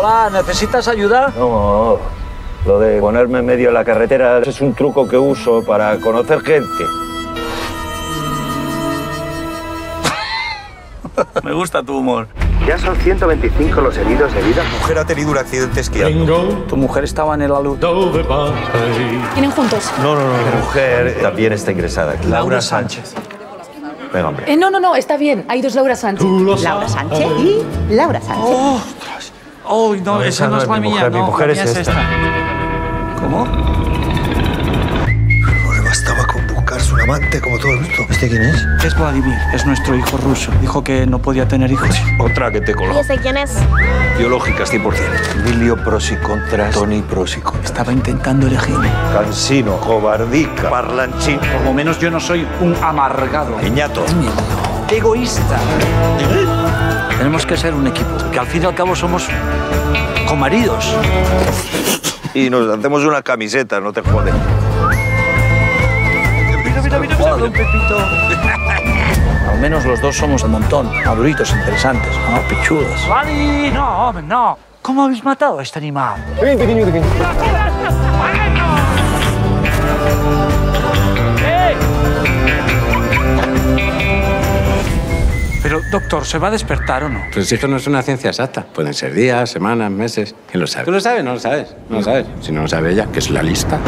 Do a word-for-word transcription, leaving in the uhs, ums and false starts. Hola, ¿necesitas ayuda? No, lo de ponerme en medio de la carretera es un truco que uso para conocer gente. Me gusta tu humor. Ya son ciento veinticinco los heridos de vida. La mujer ha tenido un accidente esquiando. Tu mujer estaba en el alud. ¿Vienen juntos? No, no, no. Mi mujer también está ingresada aquí. Laura Sánchez. Venga, hombre. Eh, no, no, no, está bien. Hay dos Laura Sánchez. Laura Sánchez y Laura Sánchez. Oh, ¡ostras! Oh, no, no, esa no es mi mujer. Mi mujer es esta. ¿Cómo? Como todo el mundo. ¿Este quién es? Es Vladimir, es nuestro hijo ruso. Dijo que no podía tener hijos. Otra que te coló. ¿Y ese quién es? Biológicas, cien por cien. Emilio pros y contras, Tony pros y contras. Estaba intentando elegirme. Cansino, cobardica, parlanchín. Por lo menos yo no soy un amargado. Niñato. Egoísta. ¿Eh? Tenemos que ser un equipo, que al fin y al cabo somos comaridos. Y nos hacemos una camiseta, no te jodes. Mira, mira, mira, don Pepito. Al menos los dos somos un montón. Maduritos, interesantes, ¿no? Pichudos. ¡Vali! No, hombre, no. ¿Cómo habéis matado a este animal? Ven, pequeño, pequeño. Pero, doctor, ¿se va a despertar o no? Pues esto no es una ciencia exacta. Pueden ser días, semanas, meses. ¿Quién lo sabe? ¿Tú lo sabes? No lo sabes. No lo sabes. Si no lo sabe ella, que es la lista.